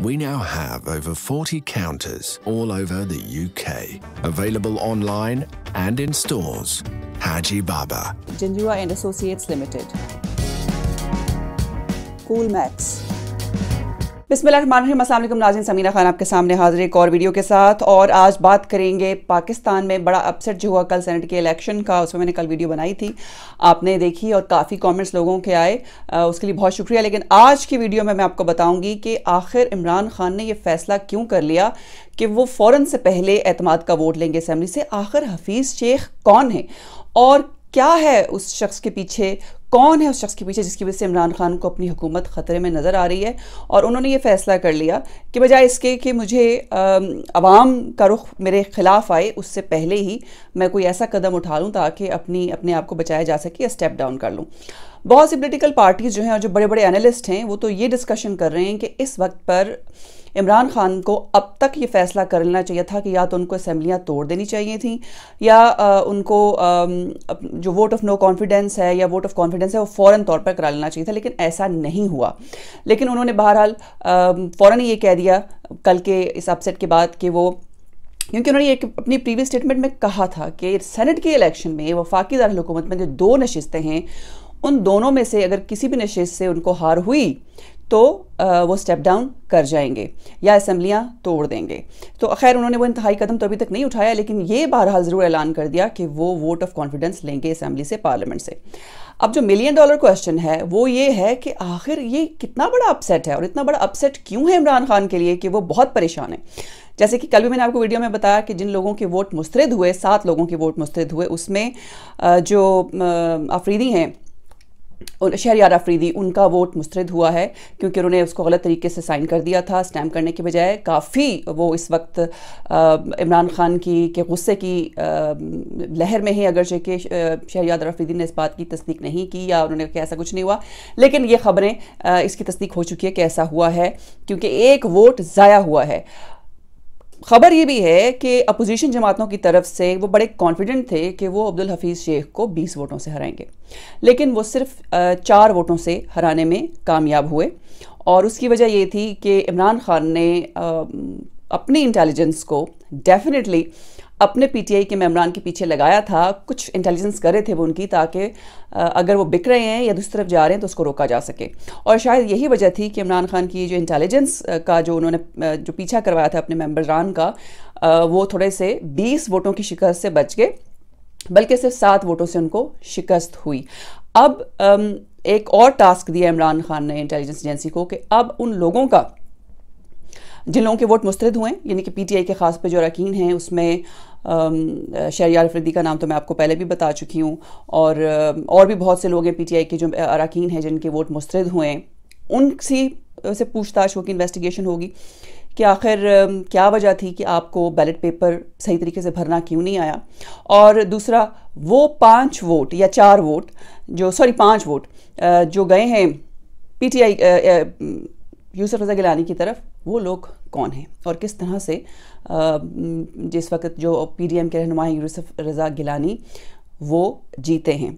We now have over 40 counters all over the UK, available online and in stores. Haji Baba, Genoa and Associates Limited, Coolmax. बिस्मिल्लाहिर्रहमानिर्रहीम, अस्सलाम वालेकुम नाज़रीन, समीना खान आपके सामने हाजिर एक और वीडियो के साथ। और आज बात करेंगे पाकिस्तान में बड़ा अपसेट जो हुआ कल सेनेट के इलेक्शन का। उसमें मैंने कल वीडियो बनाई थी, आपने देखी और काफ़ी कमेंट्स लोगों के आए, उसके लिए बहुत शुक्रिया। लेकिन आज की वीडियो में मैं आपको बताऊंगी कि आखिर इमरान खान ने यह फैसला क्यों कर लिया कि वो फ़ौरन से पहले एतमाद का वोट लेंगे असेंबली से। आखिर हफीज़ शेख कौन है और क्या है उस शख्स के पीछे, कौन है उस शख्स के पीछे जिसकी वजह से इमरान खान को अपनी हुकूमत ख़तरे में नज़र आ रही है। और उन्होंने ये फ़ैसला कर लिया कि बजाय इसके कि मुझे आवाम का रुख मेरे ख़िलाफ़ आए, उससे पहले ही मैं कोई ऐसा कदम उठा लूँ ताकि अपने आप को बचाया जा सके या स्टेप डाउन कर लूँ। बहुत सी पोलिटिकल पार्टीज़ जो हैं और जो बड़े बड़े एनालिस्ट हैं वो तो ये डिस्कशन कर रहे हैं कि इस वक्त पर इमरान खान को अब तक ये फ़ैसला कर लेना चाहिए था कि या तो उनको असम्बलियाँ तोड़ देनी चाहिए थीं या उनको जो वोट ऑफ नो कॉन्फिडेंस है या वोट ऑफ कॉन्फिडेंस है वो फ़ौरन तौर पर करा लेना चाहिए था, लेकिन ऐसा नहीं हुआ। लेकिन उन्होंने बहरहाल फ़ौरन ये कह दिया कल के इस अपसेट के बाद कि वो, क्योंकि उन्होंने एक अपनी प्रीवियस स्टेटमेंट में कहा था कि सेनेट के इलेक्शन में वफाकी दारुल हुकूमत में जो दो नशिस्तें हैं उन दोनों में से अगर किसी भी नशिस्त से उनको हार हुई तो वो स्टेप डाउन कर जाएंगे या असम्बलियाँ तोड़ देंगे। तो खैर उन्होंने वो इंतहाई कदम तो अभी तक नहीं उठाया, लेकिन ये बहरहाल ज़रूर ऐलान कर दिया कि वो वोट ऑफ कॉन्फिडेंस लेंगे असम्बली से, पार्लियामेंट से। अब जो $1 मिलियन क्वेश्चन है वो ये है कि आखिर ये कितना बड़ा अपसेट है और इतना बड़ा अपसेट क्यों है इमरान खान के लिए कि वो बहुत परेशान है। जैसे कि कल भी मैंने आपको वीडियो में बताया कि जिन लोगों के वोट मुस्तरद हुए, 7 लोगों के वोट मुस्तरद हुए, उसमें जो अफरीदी हैं, शहरयार अफरीदी, उनका वोट मुस्तरद हुआ है क्योंकि उन्होंने उसको गलत तरीके से साइन कर दिया था स्टैम्प करने के बजाय। काफ़ी वो इस वक्त इमरान खान के गुस्से की लहर में है, अगरचे कि शहरयार अफरीदी ने इस बात की तस्दीक नहीं की या उन्होंने कहा ऐसा कुछ नहीं हुआ, लेकिन ये ख़बरें इसकी तस्दीक हो चुकी है कि ऐसा हुआ है क्योंकि एक वोट ज़ाया हुआ है। ख़बर ये भी है कि अपोजिशन जमातों की तरफ से वो बड़े कॉन्फिडेंट थे कि वो अब्दुल हफीज़ शेख को 20 वोटों से हराएंगे, लेकिन वो सिर्फ 4 वोटों से हराने में कामयाब हुए। और उसकी वजह ये थी कि इमरान खान ने अपनी इंटेलिजेंस को डेफिनेटली अपने पीटीआई के मेम्बरान के पीछे लगाया था। कुछ इंटेलिजेंस कर रहे थे वो उनकी, ताकि अगर वो बिक रहे हैं या दूसरी तरफ जा रहे हैं तो उसको रोका जा सके। और शायद यही वजह थी कि इमरान खान की जो इंटेलिजेंस का जो उन्होंने जो पीछा करवाया था अपने मेम्बरान का, वो थोड़े से 20 वोटों की शिकस्त से बच गए, बल्कि सिर्फ 7 वोटों से उनको शिकस्त हुई। अब एक और टास्क दिया इमरान खान ने इंटेलिजेंस एजेंसी को कि अब उन लोगों का जिन लोगों के वोट मुस्तरद हुए, यानी कि पीटीआई के ख़ास पे जो अरकान हैं उसमें शहरयार अफरीदी का नाम तो मैं आपको पहले भी बता चुकी हूँ, और भी बहुत से लोग हैं पीटीआई के जो अरकान हैं जिनके वोट मुस्तरद हुए हैं, उनसे पूछताछ होगी, इन्वेस्टिगेशन होगी कि आखिर क्या वजह थी कि आपको बैलेट पेपर सही तरीके से भरना क्यों नहीं आया। और दूसरा, वो 5 वोट जो गए हैं पीटीआई यूसुफ रज़ा गिलानी की तरफ, वो लोग कौन हैं और किस तरह से जिस वक्त जो पीडीएम के रहनुमा हैं यूसुफ रज़ा गिलानी, वो जीते हैं।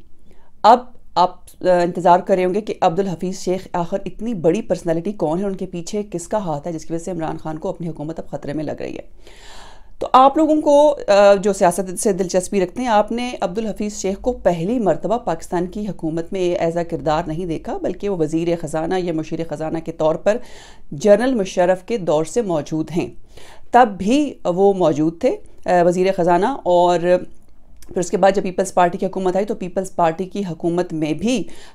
अब आप इंतज़ार कर रहे होंगे कि अब्दुल हफीज़ शेख आखिर इतनी बड़ी पर्सनालिटी कौन है, उनके पीछे किसका हाथ है जिसकी वजह से इमरान खान को अपनी हुकूमत अब ख़तरे में लग रही है। तो आप लोगों को जो सियासत से दिलचस्पी रखते हैं, आपने अब्दुल हफीज़ शेख को पहली मरतबा पाकिस्तान की हुकूमत में एज अ किरदार नहीं देखा, बल्कि वो वज़ीर ख़जाना या मुशीर ख़जाना के तौर पर जनरल मुशर्रफ के दौर से मौजूद हैं। तब भी वो मौजूद थे वज़ीर ख़जाना, और फिर उसके बाद जब पीपल्स पार्टी की हुकूमत आई तो पीपल्स पार्टी की हुकूमत में भी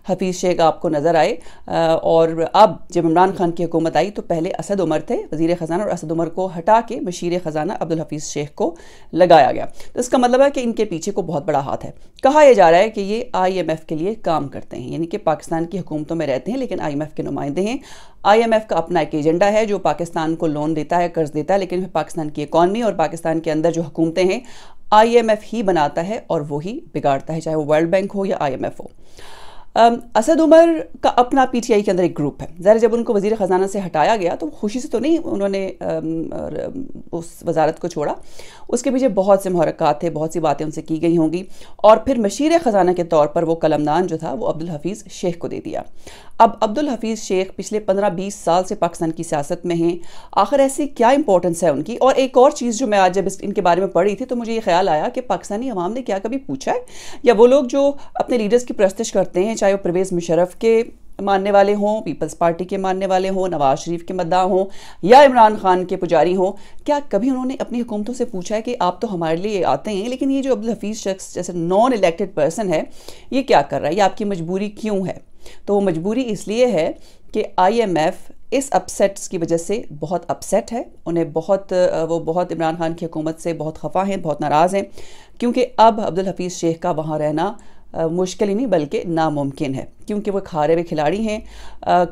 हफीज़ शेख आपको नज़र आए। और अब जब इमरान खान की हुकूमत आई तो पहले असद उमर थे वज़ीर ख़जाना, और असद उमर को हटा के मुशीर ख़जाना अब्दुल हफीज़ शेख को लगाया गया। तो इसका मतलब है कि इनके पीछे को बहुत बड़ा हाथ है। कहा यह जा रहा है कि ये IMF के लिए काम करते हैं, यानी कि पाकिस्तान की हुकूमतों में रहते हैं लेकिन IMF के नुमाइंदे हैं। IMF का अपना एक एजेंडा है जो पाकिस्तान को लोन देता है, कर्ज़ देता है, लेकिन फिर पाकिस्तान की इकॉनमी और पाकिस्तान के अंदर जो हुकूमतें हैं IMF ही बनाता है और वो ही बिगाड़ता है, चाहे वो वर्ल्ड बैंक हो या IMF हो। असद उमर का अपना पीटीआई के अंदर एक ग्रुप है। ज़ाहिर जब उनको वज़ीर ख़जाना से हटाया गया तो खुशी से तो नहीं उन्होंने उस वजारत को छोड़ा, उसके पीछे बहुत से महरक़ात थे, बहुत सी बातें उनसे की गई होंगी। और फिर मशीर ख़जाना के तौर पर वो कलमदान जो था वो अब्दुल हफ़ीज़ शेख को दे दिया। अब अब्दुल हफ़ीज़ शेख पिछले 15-20 साल से पाकिस्तान की सियासत में हैं, आखिर ऐसी क्या इंपॉर्टेंस है उनकी। और एक और चीज़ जो मैं आज जब इनके बारे में पढ़ी थी तो मुझे ये ख्याल आया कि पाकिस्तानी अवाम ने क्या कभी पूछा है, या वो लोग जो अपने लीडर्स की प्रस्तश करते हैं, चाहे वो परवेज़ मुशर्रफ के मानने वाले हों, पीपल्स पार्टी के मानने वाले हों, नवाज शरीफ के मद्दा हों या इमरान खान के पुजारी हों, क्या कभी उन्होंने अपनी हुकूमतों से पूछा है कि आप तो हमारे लिए आते हैं लेकिन ये जो अब्दुल हफ़ीज़ शख्स जैसे नॉन इलेक्टेड पर्सन है ये क्या कर रहा है, ये आपकी मजबूरी क्यों है। तो वो मजबूरी इसलिए है कि IMF इस अपसेट्स की वजह से बहुत अपसेट है, उन्हें वो बहुत इमरान खान की हुकूमत से बहुत खफा हैं, बहुत नाराज़ हैं, क्योंकि अब अब्दुल हफ़ीज़ शेख का वहाँ रहना मुश्किल ही नहीं बल्कि नामुमकिन है, क्योंकि वो खारे हुए खिलाड़ी हैं।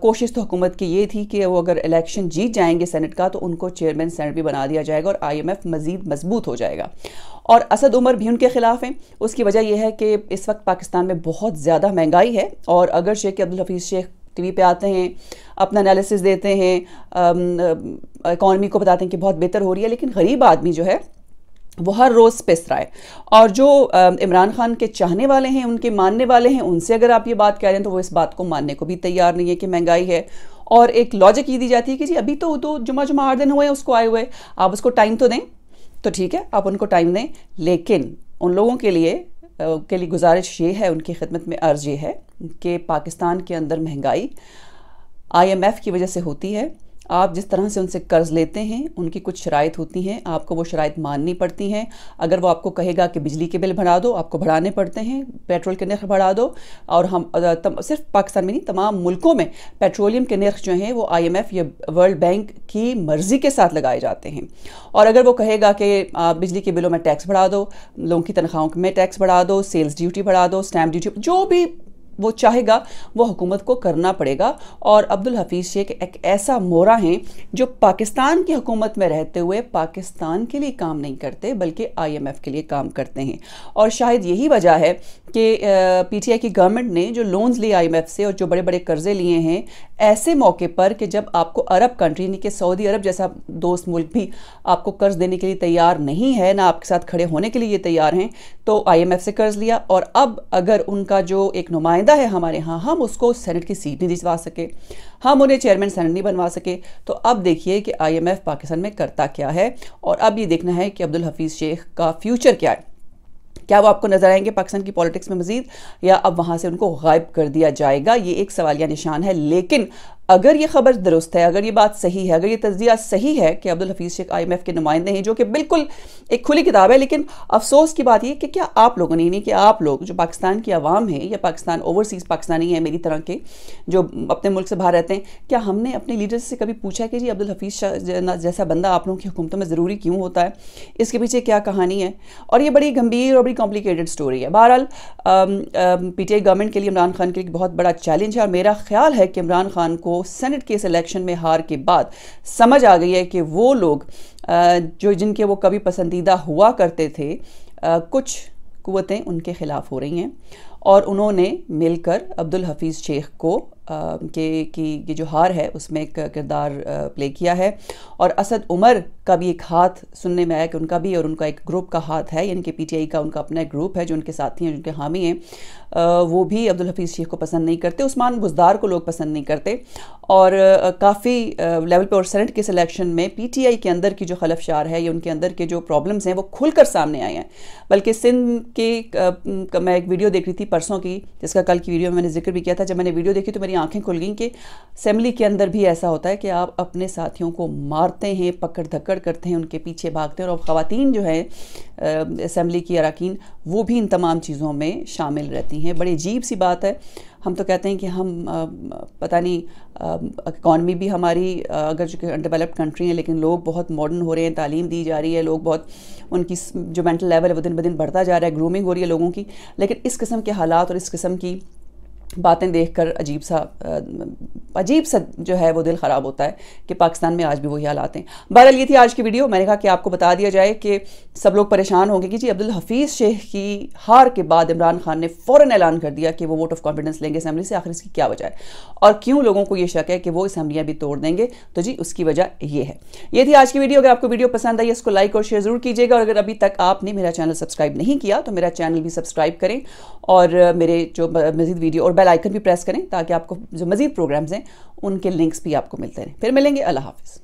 कोशिश तो हुकूमत की ये थी कि वो अगर इलेक्शन जीत जाएंगे सेनेट का तो उनको चेयरमैन सेनेट भी बना दिया जाएगा और IMF मज़ीद मजबूत हो जाएगा। और असद उमर भी उनके ख़िलाफ़ हैं। उसकी वजह यह है कि इस वक्त पाकिस्तान में बहुत ज़्यादा महंगाई है और अगर शेख अब्दुल हफ़ीज़ शेख टीवी पे आते हैं, अपना एनालिसिस देते हैं, इकॉनमी को बताते हैं कि बहुत बेहतर हो रही है, लेकिन गरीब आदमी जो है वो हर रोज़ पिस रहा है। और जो इमरान खान के चाहने वाले हैं, उनके मानने वाले हैं, उनसे अगर आप ये बात कह रहे हैं तो वो इस बात को मानने को भी तैयार नहीं है कि महंगाई है। और एक लॉजिक ये दी जाती है कि जी अभी तो जुम्मा 8 दिन हुए हैं उसको आए हुए, आप उसको टाइम तो दें, तो ठीक है आप उनको टाइम दें। लेकिन उन लोगों के लिए गुजारिश ये है, उनकी खिदमत में अर्ज़ ये है कि पाकिस्तान के अंदर महंगाई IMF की वजह से होती है। आप जिस तरह से उनसे कर्ज़ लेते हैं उनकी कुछ शराइत होती हैं, आपको वो शराइत माननी पड़ती हैं। अगर वो आपको कहेगा कि बिजली के बिल बढ़ा दो, आपको बढ़ाने पड़ते हैं, पेट्रोल के नर्ख बढ़ा दो। और हम सिर्फ पाकिस्तान में नहीं, तमाम मुल्कों में पेट्रोलियम के नर्ख जो हैं वो IMF या वर्ल्ड बैंक की मर्ज़ी के साथ लगाए जाते हैं। और अगर वो कहेगा कि बिजली के बिलों में टैक्स बढ़ा दो, लोगों की तनख्वाहों में टैक्स बढ़ा दो, सेल्स ड्यूटी बढ़ा दो, स्टैम्प ड्यूटी, जो भी वो चाहेगा वो हुकूमत को करना पड़ेगा। और अब्दुल हफ़ीज़ शेख एक ऐसा मोरा हैं जो पाकिस्तान की हुकूमत में रहते हुए पाकिस्तान के लिए काम नहीं करते बल्कि IMF के लिए काम करते हैं। और शायद यही वजह है कि PTI की गवर्नमेंट ने जो लोन्स लिए IMF से और जो बड़े बड़े कर्ज़े लिए हैं, ऐसे मौके पर कि जब आपको अरब कंट्री यानी कि सऊदी अरब जैसा दोस्त मुल्क भी आपको कर्ज़ देने के लिए तैयार नहीं है, ना आपके साथ खड़े होने के लिए तैयार हैं, तो IMF से कर्ज़ लिया। और अब अगर उनका जो एक नुमाइंदा है हमारे यहाँ, हम उसको सेनेट की सीट नहीं दिलवा सके, हम उन्हें चेयरमैन सेनेट नहीं बनवा सके, तो अब देखिए कि IMF पाकिस्तान में करता क्या है। और अब ये देखना है कि अब्दुल हफ़ीज़ शेख का फ्यूचर क्या है, क्या वो आपको नज़र आएंगे पाकिस्तान की पॉलिटिक्स में मज़ीद, या अब वहाँ से उनको गायब कर दिया जाएगा, ये एक सवालिया निशान है। लेकिन अगर ये खबर दुरुस्त है, अगर ये बात सही है, अगर ये तज्ज़िया सही है कि अब्दुल हफ़ीज़ शेख IMF के नुमाइंदे हैं, जो कि बिल्कुल एक खुली किताब है, लेकिन अफसोस की बात ये कि क्या आप लोगों ने, यानी कि आप लोग जो पाकिस्तान की आवाम है या पाकिस्तान ओवरसीज़ पाकिस्तानी है मेरी तरह के जो अपने मुल्क से बाहर रहते हैं, क्या हमने अपने लीडर्स से कभी पूछा कि जी अब्दुल हफ़ीज़ जैसा बंदा आप लोगों की हुकूमतों में ज़रूरी क्यों होता है, इसके पीछे क्या कहानी है। और ये बड़ी गंभीर और बड़ी कॉम्प्लिकेटेड स्टोरी है। बहरहाल PTI गवर्नमेंट के लिए, इमरान खान के लिए बहुत बड़ा चैलेंज है। और मेरा ख्याल है कि इमरान खान को सेनेट के इस इलेक्शन में हार के बाद समझ आ गई है कि वो लोग जो जिनके वो कभी पसंदीदा हुआ करते थे, कुछ कुव्वतें उनके ख़िलाफ़ हो रही हैं और उन्होंने मिलकर अब्दुल हफ़ीज़ शेख को कि जो हार है उसमें एक किरदार प्ले किया है। और असद उमर का भी एक हाथ सुनने में आया कि उनका भी और उनका एक ग्रुप का हाथ है, यानी कि PTI का उनका अपना एक ग्रुप है जो उनके साथी हैं, जो उनके हामी हैं, वो भी अब्दुल हफ़ीज़ शेख को पसंद नहीं करते, उस्मान बुज़दार को लोग पसंद नहीं करते। और काफ़ी लेवल पर और सेनेट के सिलेक्शन में PTI के अंदर की जो खलफशार है या उनके अंदर के जो प्रॉब्लम्स हैं वो खुलकर सामने आए हैं। बल्कि सिंध के मैं एक वीडियो देख रही थी परसों की, जिसका कल की वीडियो में मैंने जिक्र भी किया था, जब मैंने वीडियो देखी तो मेरी आंखें खुल गईं कि असेंबली के अंदर भी ऐसा होता है कि आप अपने साथियों को मारते हैं, पकड़ धक्कड़ करते हैं, उनके पीछे भागते हैं। और अब ख़वातीन जो हैं असेंबली की अरकान, वो भी इन तमाम चीज़ों में शामिल रहती हैं। बड़ी अजीब सी बात है। हम तो कहते हैं कि हम पता नहीं, इकॉनमी भी हमारी अगर जो अनडेवलप्ड कंट्री है, लेकिन लोग बहुत मॉडर्न हो रहे हैं, तालीम दी जा रही है, लोग बहुत उनकी जो मेंटल लेवल है वो दिन ब दिन बढ़ता जा रहा है, ग्रूमिंग हो रही है लोगों की। लेकिन इस किस्म के हालात और इस किस्म की बातें देखकर अजीब सा जो है वो दिल ख़राब होता है कि पाकिस्तान में आज भी वही हालात हैं। बहरहाल ये थी आज की वीडियो। मैंने कहा कि आपको बता दिया जाए कि सब लोग परेशान होंगे कि जी अब्दुल हफीज़ शेख की हार के बाद इमरान खान ने फ़ौरन ऐलान कर दिया कि वो वोट ऑफ कॉन्फिडेंस लेंगे असम्बली से। आखिर इसकी क्या वजह है और क्यों लोगों को ये शक है कि वो असम्बलियाँ भी तोड़ देंगे? तो जी उसकी वजह ये है। ये थी आज की वीडियो। अगर आपको वीडियो पसंद आई इसको लाइक और शेयर ज़रूर कीजिएगा। और अगर अभी तक आपने मेरा चैनल सब्सक्राइब नहीं किया तो मेरा चैनल भी सब्सक्राइब करें और मेरे जो मज़ीद वीडियो और बेल आइकन भी प्रेस करें ताकि आपको जो मज़ीद प्रोग्राम्स हैं उनके लिंक्स भी आपको मिलते रहें। फिर मिलेंगे। अल्लाह हाफ़िज़।